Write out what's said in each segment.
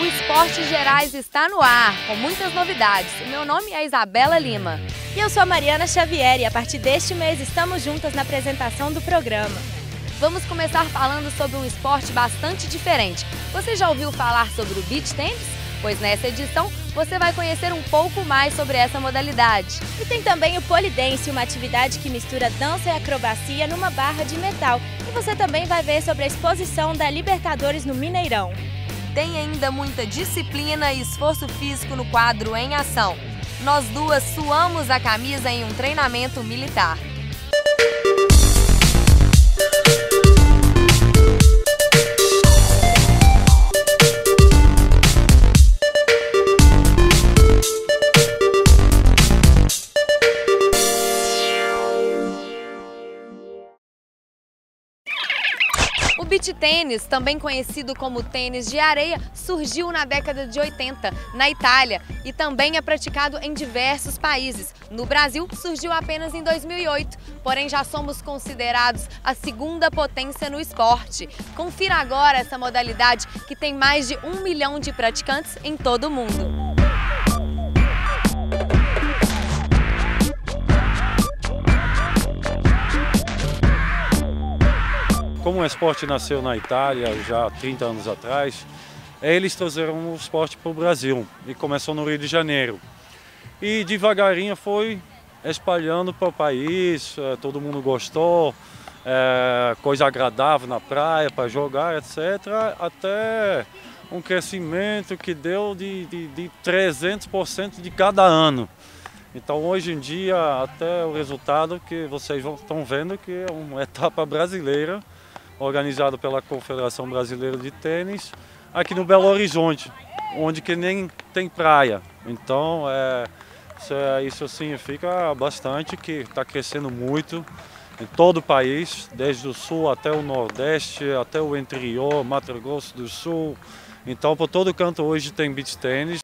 O Esportes Gerais está no ar, com muitas novidades. O meu nome é Isabela Lima. E eu sou a Mariana Xavier e a partir deste mês estamos juntas na apresentação do programa. Vamos começar falando sobre um esporte bastante diferente. Você já ouviu falar sobre o beach tennis? Pois nessa edição você vai conhecer um pouco mais sobre essa modalidade. E tem também o pole dance, uma atividade que mistura dança e acrobacia numa barra de metal. E você também vai ver sobre a exposição da Libertadores no Mineirão. Tem ainda muita disciplina e esforço físico no quadro Em Ação. Nós duas suamos a camisa em um treinamento militar. O beach tênis, também conhecido como tênis de areia, surgiu na década de 80, na Itália, e também é praticado em diversos países. No Brasil, surgiu apenas em 2008, porém já somos considerados a segunda potência no esporte. Confira agora essa modalidade que tem mais de 1 milhão de praticantes em todo o mundo. Como o esporte nasceu na Itália já há 30 anos atrás, eles trouxeram o esporte para o Brasil e começou no Rio de Janeiro. E devagarinho foi espalhando para o país, todo mundo gostou, coisa agradável na praia para jogar, etc. Até um crescimento que deu de 300% de cada ano. Então hoje em dia até o resultado que vocês estão vendo que é uma etapa brasileira, organizado pela Confederação Brasileira de Tênis, aqui no Belo Horizonte, onde que nem tem praia. Então, isso significa bastante que está crescendo muito em todo o país, desde o sul até o nordeste, até o interior, Mato Grosso do Sul. Então, por todo canto hoje tem beach tênis.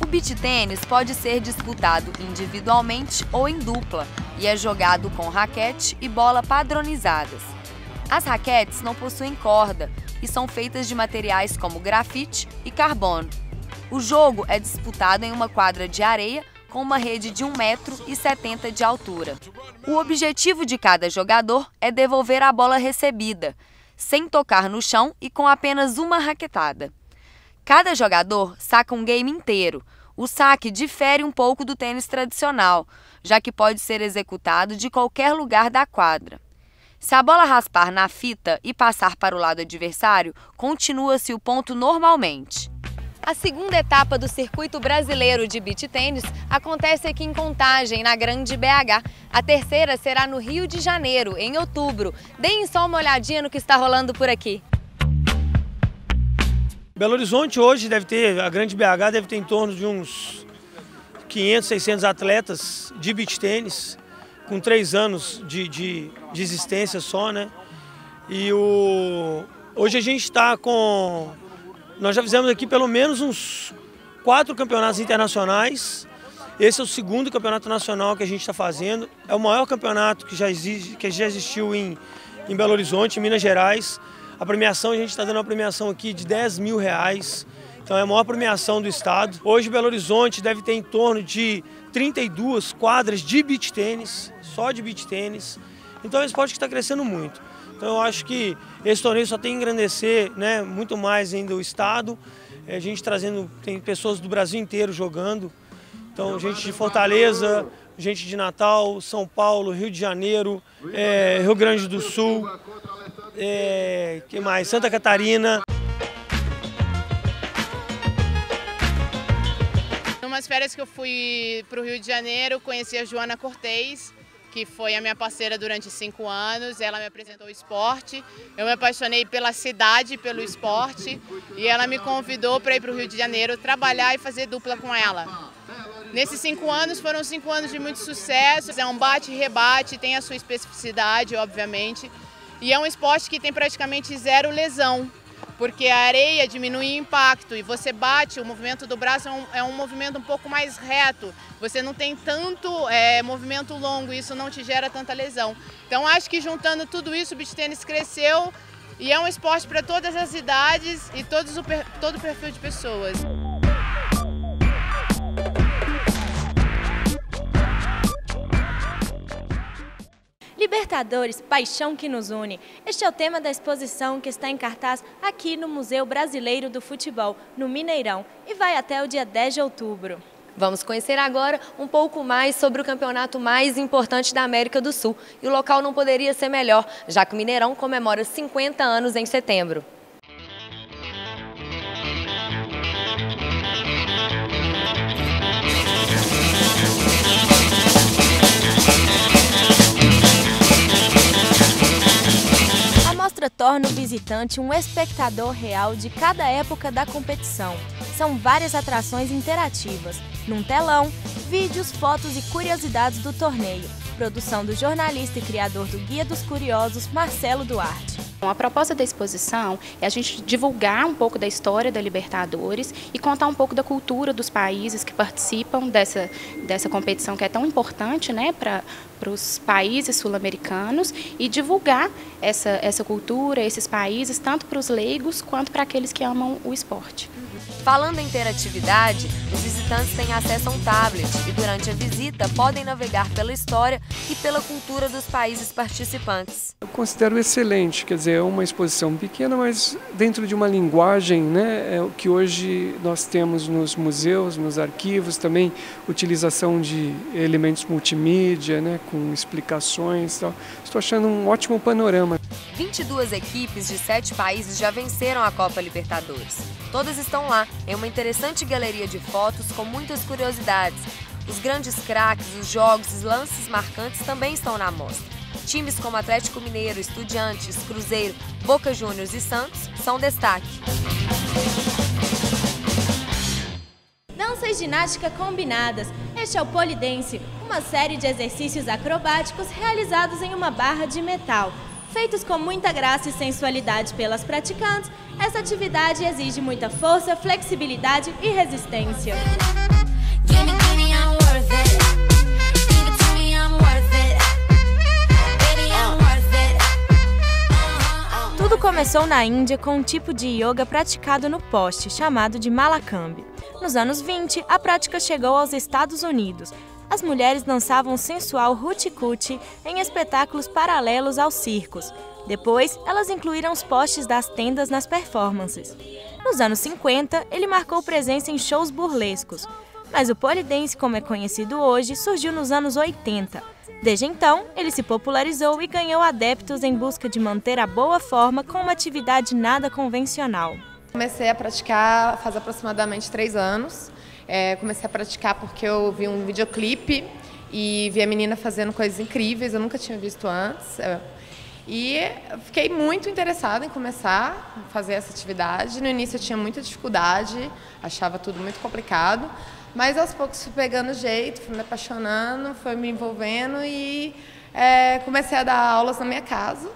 O beach tênis pode ser disputado individualmente ou em dupla e é jogado com raquete e bola padronizadas. As raquetes não possuem corda e são feitas de materiais como grafite e carbono. O jogo é disputado em uma quadra de areia com uma rede de 1,70 m de altura. O objetivo de cada jogador é devolver a bola recebida, sem tocar no chão e com apenas uma raquetada. Cada jogador saca um game inteiro. O saque difere um pouco do tênis tradicional, já que pode ser executado de qualquer lugar da quadra. Se a bola raspar na fita e passar para o lado adversário, continua-se o ponto normalmente. A segunda etapa do circuito brasileiro de beach tênis acontece aqui em Contagem, na Grande BH. A terceira será no Rio de Janeiro, em outubro. Deem só uma olhadinha no que está rolando por aqui. Belo Horizonte hoje deve ter, a Grande BH deve ter em torno de uns 500, 600 atletas de beach tênis, com 3 anos de existência só, né? E hoje a gente está com... Nós já fizemos aqui pelo menos uns 4 campeonatos internacionais. Esse é o 2º campeonato nacional que a gente está fazendo. É o maior campeonato que já existiu em Belo Horizonte, em Minas Gerais. A premiação, a gente está dando uma premiação aqui de R$10 mil, então é a maior premiação do estado. Hoje Belo Horizonte deve ter em torno de 32 quadras de beach tênis, só de beach tênis. Então é um esporte que está crescendo muito. Então eu acho que esse torneio só tem a engrandecer, né, muito mais ainda o estado. A gente trazendo, tem pessoas do Brasil inteiro jogando. Então gente de Fortaleza, gente de Natal, São Paulo, Rio de Janeiro, Rio Grande do Sul. Que mais? Santa Catarina. Numas férias que eu fui para o Rio de Janeiro, conheci a Joana Cortes, que foi a minha parceira durante 5 anos. Ela me apresentou o esporte, eu me apaixonei pela cidade, pelo esporte, e ela me convidou para ir para o Rio de Janeiro trabalhar e fazer dupla com ela. Nesses 5 anos, foram 5 anos de muito sucesso. É um bate-rebate, tem a sua especificidade, obviamente. E é um esporte que tem praticamente 0 lesão, porque a areia diminui o impacto e você bate, o movimento do braço é um movimento um pouco mais reto. Você não tem tanto movimento longo, isso não te gera tanta lesão. Então acho que juntando tudo isso, o beach tênis cresceu E é um esporte para todas as idades e todo o perfil de pessoas. Libertadores, paixão que nos une. Este é o tema da exposição que está em cartaz aqui no Museu Brasileiro do Futebol, no Mineirão, e vai até o dia 10 de outubro. Vamos conhecer agora um pouco mais sobre o campeonato mais importante da América do Sul. E o local não poderia ser melhor, já que o Mineirão comemora 50 anos em setembro. Torna o visitante um espectador real de cada época da competição. São várias atrações interativas, num telão, vídeos, fotos e curiosidades do torneio. Produção do jornalista e criador do Guia dos Curiosos, Marcelo Duarte. A proposta da exposição é a gente divulgar um pouco da história da Libertadores e contar um pouco da cultura dos países que participam dessa competição que é tão importante, né, para os países sul-americanos, e divulgar essa cultura, esses países, tanto para os leigos quanto para aqueles que amam o esporte. Falando em interatividade, os visitantes têm acesso a um tablet e durante a visita podem navegar pela história e pela cultura dos países participantes. Eu considero excelente, quer dizer, é uma exposição pequena, mas dentro de uma linguagem, né, que hoje nós temos nos museus, nos arquivos também, utilização de elementos multimídia, né, com explicações e tal. Estou achando um ótimo panorama. 22 equipes de 7 países já venceram a Copa Libertadores. Todas estão lá, em uma interessante galeria de fotos com muitas curiosidades. Os grandes craques, os jogos, os lances marcantes também estão na mostra. Times como Atlético Mineiro, Estudiantes, Cruzeiro, Boca Juniors e Santos são destaque. Dança e ginástica combinadas. Este é o polidense, uma série de exercícios acrobáticos realizados em uma barra de metal. Feitos com muita graça e sensualidade pelas praticantes, essa atividade exige muita força, flexibilidade e resistência. Tudo começou na Índia com um tipo de yoga praticado no poste, chamado de Malakambi. Nos anos 20, a prática chegou aos Estados Unidos. As mulheres dançavam o sensual hoochie-coochie em espetáculos paralelos aos circos. Depois, elas incluíram os postes das tendas nas performances. Nos anos 50, ele marcou presença em shows burlescos. Mas o pole dance, como é conhecido hoje, surgiu nos anos 80. Desde então, ele se popularizou e ganhou adeptos em busca de manter a boa forma com uma atividade nada convencional. Comecei a praticar faz aproximadamente 3 anos. Comecei a praticar porque eu vi um videoclipe e vi a menina fazendo coisas incríveis, eu nunca tinha visto antes. E fiquei muito interessada em começar a fazer essa atividade. No início eu tinha muita dificuldade, achava tudo muito complicado. Mas aos poucos fui pegando o jeito, fui me apaixonando, fui me envolvendo e comecei a dar aulas na minha casa,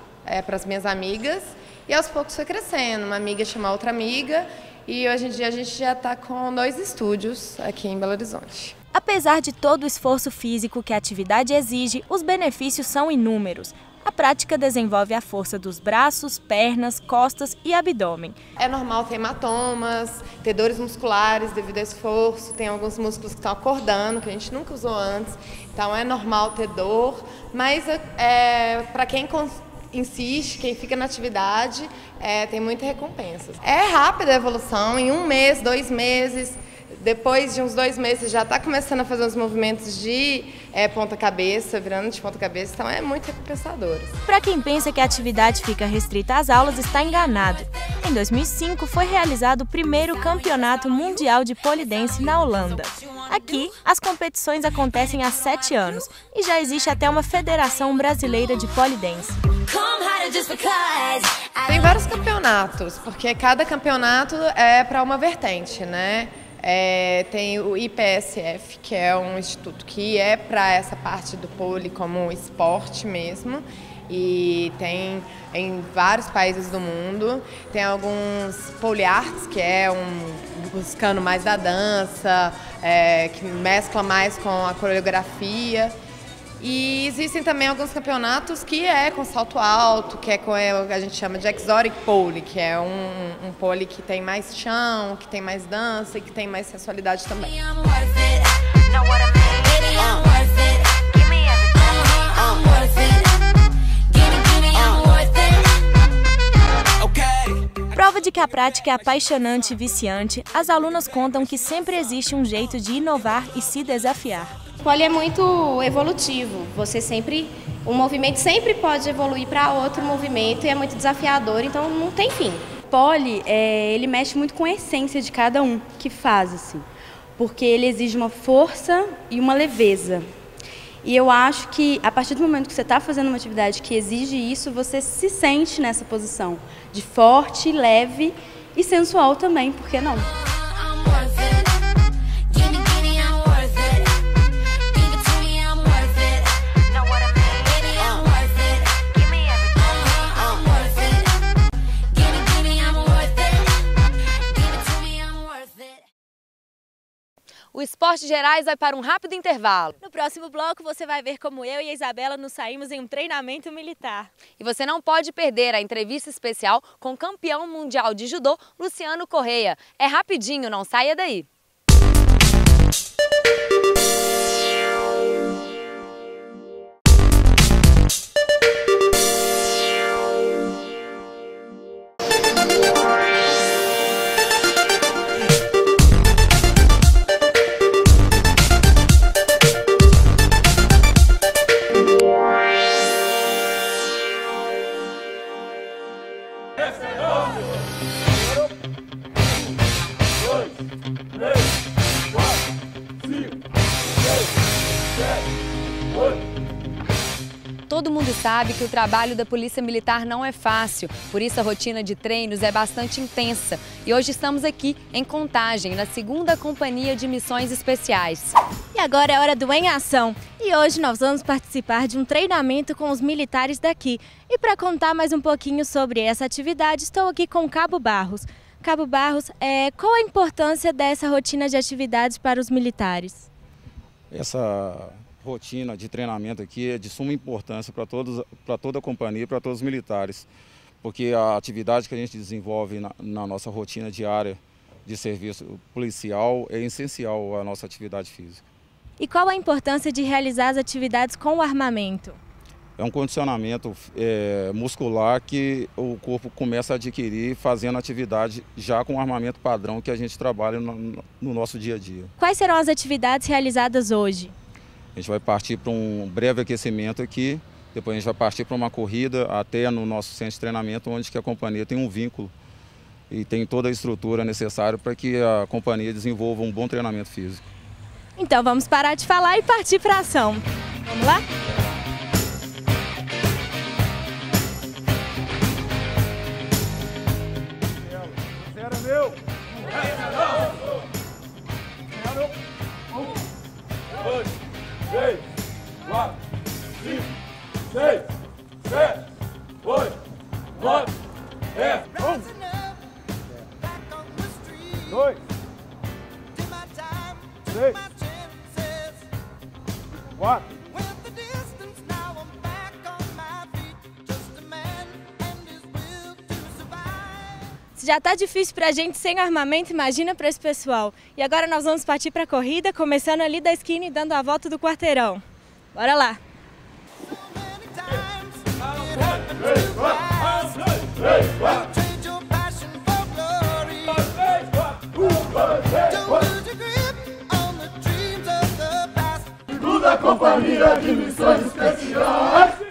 para as minhas amigas. E aos poucos foi crescendo, uma amiga chamou outra amiga e hoje em dia a gente já está com 2 estúdios aqui em Belo Horizonte. Apesar de todo o esforço físico que a atividade exige, os benefícios são inúmeros. A prática desenvolve a força dos braços, pernas, costas e abdômen. É normal ter hematomas, ter dores musculares devido ao esforço, tem alguns músculos que estão acordando, que a gente nunca usou antes, então é normal ter dor, mas para quem insiste, quem fica na atividade, tem muita recompensa. É rápida a evolução, em 1 mês, 2 meses, depois de uns 2 meses já está começando a fazer os movimentos de ponta-cabeça, virando de ponta-cabeça, então é muito recompensador. Para quem pensa que a atividade fica restrita às aulas, está enganado. Em 2005 foi realizado o primeiro campeonato mundial de pole dance na Holanda. Aqui, as competições acontecem há 7 anos e já existe até uma Federação Brasileira de Pole Dance. Tem vários campeonatos, porque cada campeonato é para uma vertente, né? Tem o IPSF, que é um instituto que é para essa parte do pole como esporte mesmo, e tem em vários países do mundo. Tem alguns pole arts, que é buscando mais da dança, que mescla mais com a coreografia. E existem também alguns campeonatos que é com salto alto, que é com a gente chama de Exotic Pole, que é um pole que tem mais chão, que tem mais dança e que tem mais sensualidade também. Prova de que a prática é apaixonante e viciante, as alunas contam que sempre existe um jeito de inovar e se desafiar. O pole é muito evolutivo, um movimento sempre pode evoluir para outro movimento e é muito desafiador, então não tem fim. Pole, ele mexe muito com a essência de cada um que faz, assim, porque ele exige uma força e uma leveza. E eu acho que a partir do momento que você está fazendo uma atividade que exige isso, você se sente nessa posição de forte, leve e sensual também, por que não? O Esportes Gerais vai para um rápido intervalo. No próximo bloco você vai ver como eu e a Isabela nos saímos em um treinamento militar. E você não pode perder a entrevista especial com o campeão mundial de judô, Luciano Corrêa. É rapidinho, não saia daí. Todo mundo sabe que o trabalho da Polícia Militar não é fácil, por isso a rotina de treinos é bastante intensa. E hoje estamos aqui em Contagem, na 2ª Companhia de Missões Especiais. E agora é hora do Em Ação. E hoje nós vamos participar de um treinamento com os militares daqui. E para contar mais um pouquinho sobre essa atividade, estou aqui com o Cabo Barros. Cabo Barros, qual a importância dessa rotina de atividades para os militares? Essa rotina de treinamento aqui é de suma importância para toda a companhia, para todos os militares, porque a atividade que a gente desenvolve na nossa rotina diária de serviço policial é essencial à nossa atividade física. E qual a importância de realizar as atividades com o armamento? É um condicionamento muscular que o corpo começa a adquirir fazendo atividade já com o armamento padrão que a gente trabalha no nosso dia a dia. Quais serão as atividades realizadas hoje? A gente vai partir para um breve aquecimento aqui, depois a gente vai partir para uma corrida até no nosso centro de treinamento, onde que a companhia tem um vínculo e tem toda a estrutura necessária para que a companhia desenvolva um bom treinamento físico. Então vamos parar de falar e partir para a ação. Vamos lá? Já está difícil para a gente sem armamento, imagina para esse pessoal. E agora nós vamos partir para a corrida, começando ali da esquina e dando a volta do quarteirão. Bora lá! Toda a companhia de missões especiais!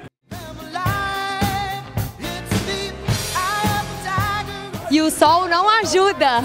E o sol não ajuda.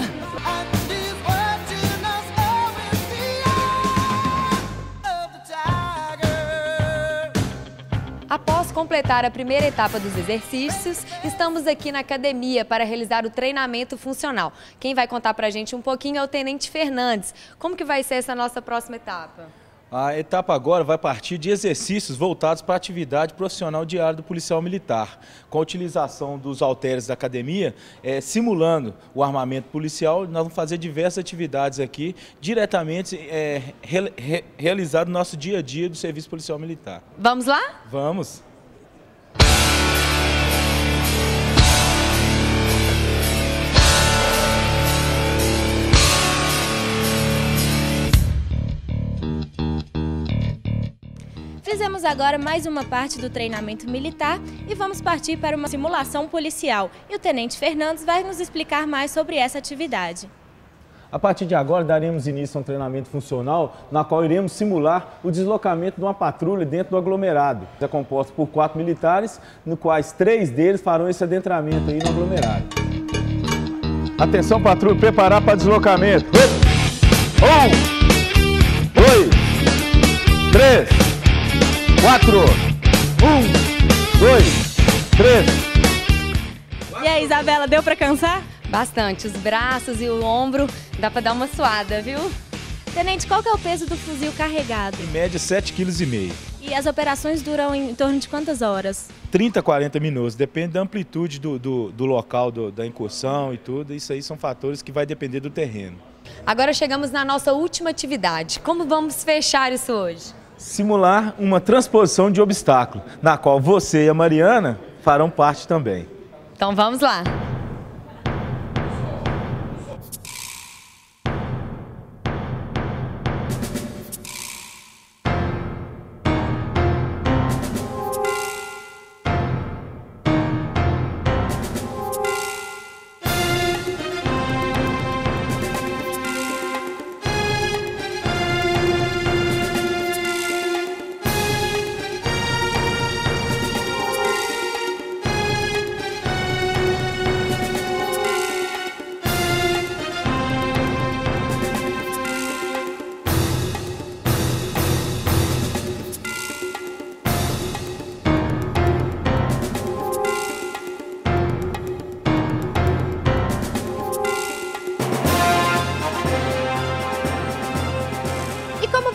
Após completar a primeira etapa dos exercícios, estamos aqui na academia para realizar o treinamento funcional. Quem vai contar pra gente um pouquinho é o Tenente Fernandes. Como que vai ser essa nossa próxima etapa? A etapa agora vai partir de exercícios voltados para a atividade profissional diária do policial militar, com a utilização dos halteres da academia, simulando o armamento policial. Nós vamos fazer diversas atividades aqui, diretamente realizado no nosso dia a dia do serviço policial militar. Vamos lá? Vamos! Fizemos agora mais uma parte do treinamento militar e vamos partir para uma simulação policial. E o Tenente Fernandes vai nos explicar mais sobre essa atividade. A partir de agora, daremos início a um treinamento funcional, na qual iremos simular o deslocamento de uma patrulha dentro do aglomerado. É composto por 4 militares, no quais 3 deles farão esse adentramento aí no aglomerado. Atenção, patrulha, preparar para deslocamento. 1, 2, 3, 4, 1, 2, 3. E aí, Isabela, deu para cansar? Bastante. Os braços e o ombro, dá para dar uma suada, viu? Tenente, qual que é o peso do fuzil carregado? Em média, 7,5 kg. E as operações duram em torno de quantas horas? 30, 40 minutos. Depende da amplitude do local, da incursão e tudo. Isso aí são fatores que vai depender do terreno. Agora chegamos na nossa última atividade. Como vamos fechar isso hoje? Simular uma transposição de obstáculo, na qual você e a Mariana farão parte também. Então vamos lá!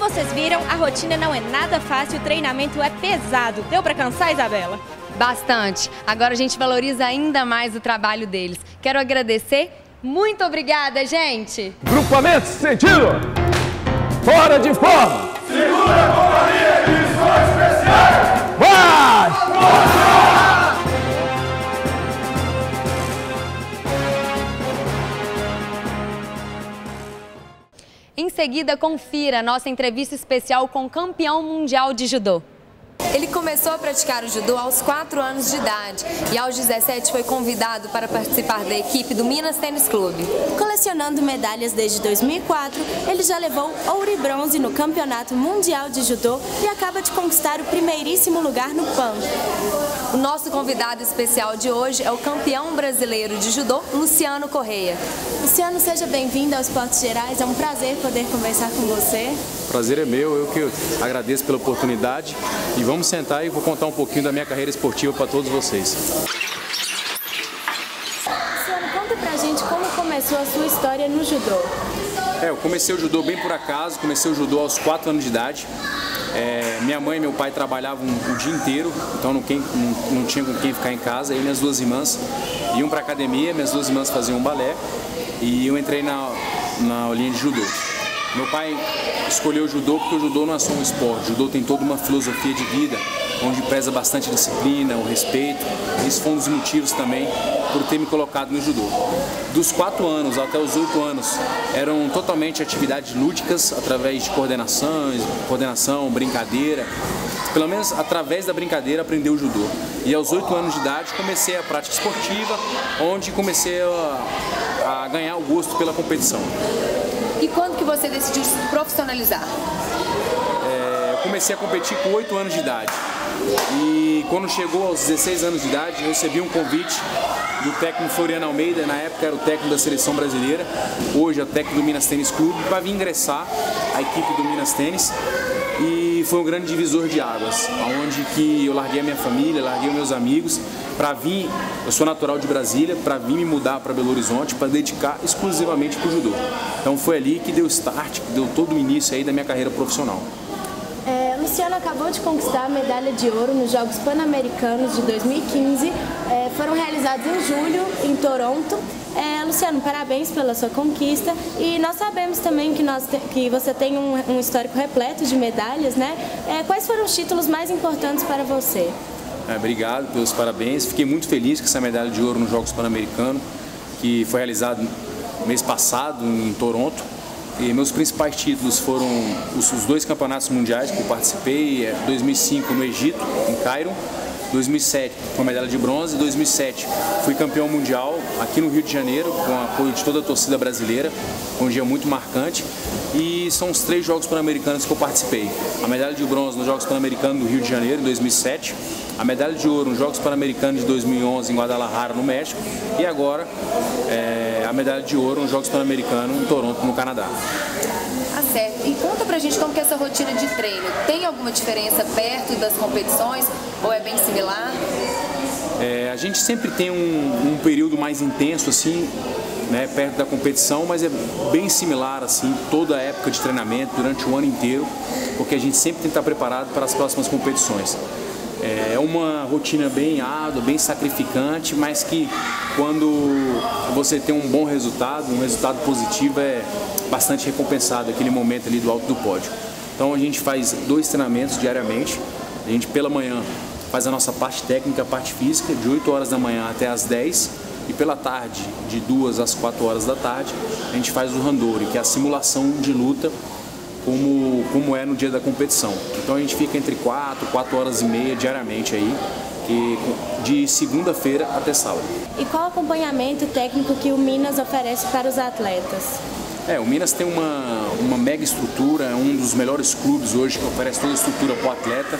Vocês viram, a rotina não é nada fácil, o treinamento é pesado. Deu para cansar, Isabela? Bastante. Agora a gente valoriza ainda mais o trabalho deles. Quero agradecer. Muito obrigada, gente! Grupamento sentido! Fora de forma! Segura a companhia de missões especiais! Vai! Em seguida, confira a nossa entrevista especial com o campeão mundial de judô. Ele começou a praticar o judô aos 4 anos de idade e aos 17 foi convidado para participar da equipe do Minas Tênis Clube. Colecionando medalhas desde 2004, ele já levou ouro e bronze no Campeonato Mundial de Judô e acaba de conquistar o primeiríssimo lugar no PAN. O nosso convidado especial de hoje é o campeão brasileiro de judô, Luciano Corrêa. Luciano, seja bem-vindo ao Esportes Gerais, é um prazer poder conversar com você. Prazer é meu, eu que agradeço pela oportunidade e vamos sentar e vou contar um pouquinho da minha carreira esportiva para todos vocês. Luciano, conta pra gente como começou a sua história no judô. Eu comecei o judô bem por acaso, comecei o judô aos 4 anos de idade. Minha mãe e meu pai trabalhavam o dia inteiro, então não tinha com quem ficar em casa. Eu e minhas 2 irmãs iam para a academia, minhas 2 irmãs faziam balé e eu entrei na linha de judô. Meu pai escolheu o judô porque o judô não é só um esporte, o judô tem toda uma filosofia de vida, onde preza bastante a disciplina, o respeito. Esse foi um dos motivos também por ter me colocado no judô. Dos 4 anos até os 8 anos eram totalmente atividades lúdicas, através de coordenação, brincadeira. Pelo menos através da brincadeira aprendi o judô. E aos 8 anos de idade comecei a prática esportiva, onde comecei a ganhar o gosto pela competição. E quando que você decidiu se profissionalizar? Eu comecei a competir com 8 anos de idade. E quando chegou aos 16 anos de idade, eu recebi um convite do técnico Floriano Almeida, na época era o técnico da seleção brasileira, hoje é o técnico do Minas Tênis Clube, para vir ingressar a equipe do Minas Tênis. E foi um grande divisor de águas, onde que eu larguei a minha família, larguei os meus amigos, para vir, eu sou natural de Brasília, para vir me mudar para Belo Horizonte, para dedicar exclusivamente para o judô. Então foi ali que deu start, que deu todo o início aí da minha carreira profissional. Luciano acabou de conquistar a medalha de ouro nos Jogos Pan-Americanos de 2015, foram realizados em julho, em Toronto. Luciano, parabéns pela sua conquista, e nós sabemos também que você tem um histórico repleto de medalhas, né? Quais foram os títulos mais importantes para você? Obrigado pelos parabéns, fiquei muito feliz com essa medalha de ouro nos Jogos Pan-Americanos, que foi realizado mês passado em Toronto. E meus principais títulos foram os dois campeonatos mundiais que eu participei, 2005 no Egito, em Cairo, 2007 com a medalha de bronze, 2007 fui campeão mundial aqui no Rio de Janeiro, com o apoio de toda a torcida brasileira, foi um dia muito marcante, e são os três Jogos Pan-Americanos que eu participei. A medalha de bronze nos Jogos Pan-Americanos do Rio de Janeiro, em 2007, a medalha de ouro nos Jogos Pan-Americanos de 2011 em Guadalajara, no México, e agora a medalha de ouro nos Jogos Pan-Americanos em Toronto, no Canadá. Tá certo. E conta pra gente como que é essa rotina de treino. Tem alguma diferença perto das competições ou é bem similar? A gente sempre tem um período mais intenso, assim, né, perto da competição, mas é bem similar, assim, toda a época de treinamento, durante o ano inteiro, porque a gente sempre tem que estar preparado para as próximas competições. É uma rotina bem árdua, bem sacrificante, mas que quando você tem um bom resultado, um resultado positivo, é bastante recompensado aquele momento ali do alto do pódio. Então a gente faz dois treinamentos diariamente, a gente pela manhã faz a nossa parte técnica, a parte física, de 8 horas da manhã até as 10, e pela tarde, de 2 às 4 horas da tarde, a gente faz o randori, que é a simulação de luta, como é no dia da competição. Então a gente fica entre 4 horas e meia diariamente aí, de segunda-feira até sábado. E qual acompanhamento técnico que o Minas oferece para os atletas? O Minas tem uma mega estrutura, é um dos melhores clubes hoje que oferece toda a estrutura para o atleta.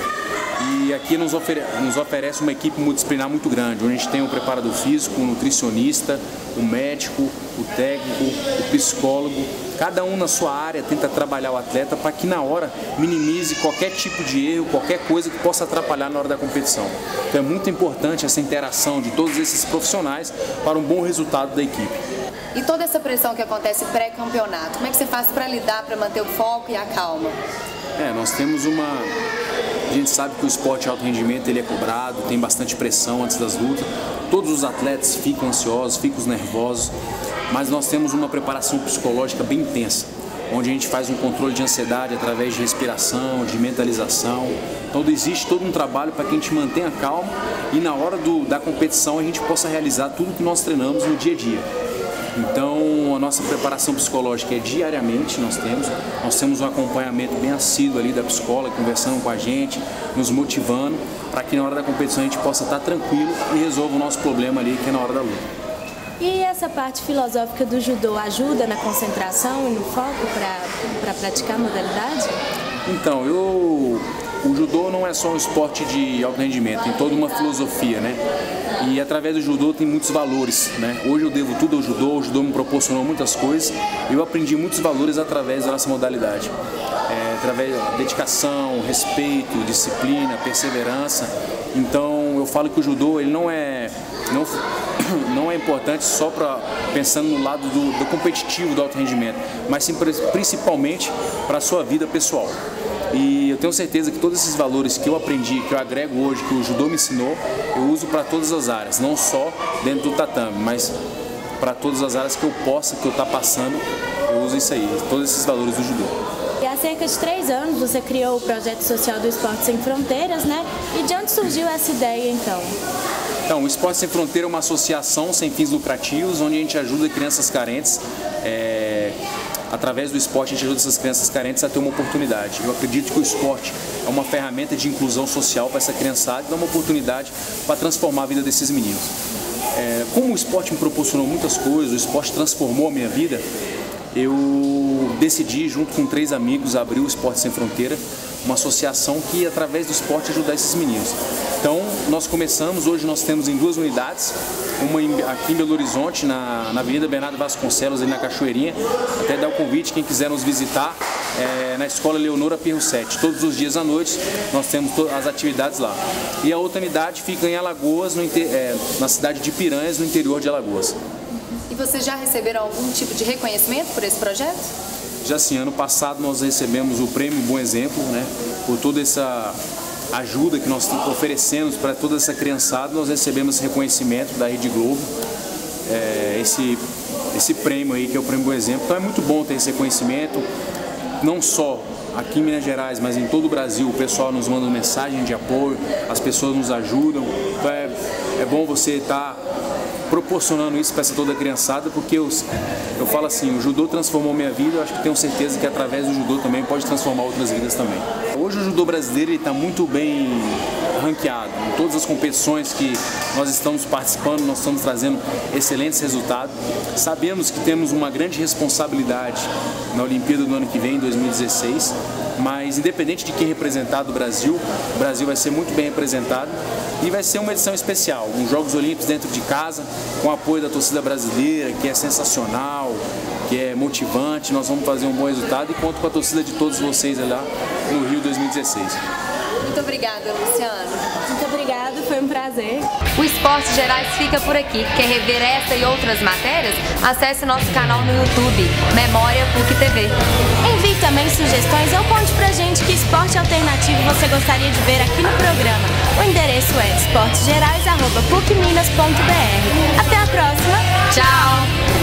E aqui nos oferece uma equipe multidisciplinar muito grande, onde a gente tem um preparador físico, um nutricionista, um médico, o técnico, o psicólogo. Cada um na sua área tenta trabalhar o atleta para que na hora minimize qualquer tipo de erro, qualquer coisa que possa atrapalhar na hora da competição. Então é muito importante essa interação de todos esses profissionais para um bom resultado da equipe. E toda essa pressão que acontece pré-campeonato, como é que você faz para lidar, para manter o foco e a calma? Nós temos a gente sabe que o esporte de alto rendimento ele é cobrado, tem bastante pressão antes das lutas. Todos os atletas ficam ansiosos, ficam nervosos, mas nós temos uma preparação psicológica bem intensa, onde a gente faz um controle de ansiedade através de respiração, de mentalização. Então existe todo um trabalho para que a gente mantenha a calma e na hora da competição a gente possa realizar tudo que nós treinamos no dia a dia. Então a nossa preparação psicológica é diariamente, nós temos um acompanhamento bem assíduo ali da psicóloga, conversando com a gente, nos motivando, para que na hora da competição a gente possa estar tranquilo e resolva o nosso problema ali, que é na hora da luta. E essa parte filosófica do judô ajuda na concentração e no foco para praticar a modalidade? Então, o judô não é só um esporte de alto rendimento, tem toda uma filosofia, né? E através do judô tem muitos valores, né? Hoje eu devo tudo ao judô, o judô me proporcionou muitas coisas, eu aprendi muitos valores através dessa modalidade. Através da dedicação, respeito, disciplina, perseverança. Então eu falo que o judô ele não é importante só para pensando no lado do competitivo, do alto rendimento, mas sim principalmente para a sua vida pessoal. E eu tenho certeza que todos esses valores que eu aprendi, que eu agrego hoje, que o judô me ensinou, eu uso para todas as áreas, não só dentro do tatame, mas para todas as áreas que eu possa, que eu estou passando, eu uso isso aí, todos esses valores do judô. E há cerca de 3 anos você criou o projeto social do Esporte Sem Fronteiras, né? E de onde surgiu essa ideia, então? Então, o Esporte Sem Fronteira é uma associação sem fins lucrativos, onde a gente ajuda crianças carentes, através do esporte a gente ajuda essas crianças carentes a ter uma oportunidade. Eu acredito que o esporte é uma ferramenta de inclusão social para essa criançada e dá uma oportunidade para transformar a vida desses meninos. Como o esporte me proporcionou muitas coisas, o esporte transformou a minha vida, eu decidi, junto com 3 amigos, abrir o Esporte Sem Fronteira, uma associação que, através do esporte, ajudar esses meninos. Então, nós começamos, hoje nós temos em 2 unidades, uma aqui em Belo Horizonte, na Avenida Bernardo Vasconcelos, ali na Cachoeirinha. Até dar o convite, quem quiser nos visitar, na Escola Leonora Pirro 7. Todos os dias à noite, nós temos as atividades lá. E a outra unidade fica em Alagoas, na cidade de Piranhas, no interior de Alagoas. E vocês já receberam algum tipo de reconhecimento por esse projeto? Já sim, ano passado nós recebemos o prêmio Bom Exemplo, né? por toda essa ajuda que nós oferecemos para toda essa criançada. Nós recebemos esse reconhecimento da Rede Globo, esse prêmio aí, que é o Prêmio Bom Exemplo. Então é muito bom ter esse reconhecimento, não só aqui em Minas Gerais, mas em todo o Brasil. O pessoal nos manda mensagem de apoio, as pessoas nos ajudam. Então é bom você estar proporcionando isso para essa toda criançada, porque eu falo assim, o judô transformou minha vida. Eu acho que tenho certeza que através do judô também pode transformar outras vidas também. Hoje o judô brasileiro está muito bem ranqueado. Em todas as competições que nós estamos participando, nós estamos trazendo excelentes resultados. Sabemos que temos uma grande responsabilidade na Olimpíada do ano que vem, em 2016, mas independente de quem representar do Brasil, o Brasil vai ser muito bem representado e vai ser uma edição especial, uns Jogos Olímpicos dentro de casa, com o apoio da torcida brasileira, que é sensacional, que é motivante. Nós vamos fazer um bom resultado e conto com a torcida de todos vocês lá no Rio 2016. Muito obrigada, Luciano. Muito obrigado, foi um prazer. O Esportes Gerais fica por aqui. Quer rever esta e outras matérias? Acesse nosso canal no YouTube, Memória PUC TV. Envie também sugestões ou conte pra gente que esporte alternativo você gostaria de ver aqui no programa. O endereço é esportesgerais@pucminas.br. Até a próxima. Tchau!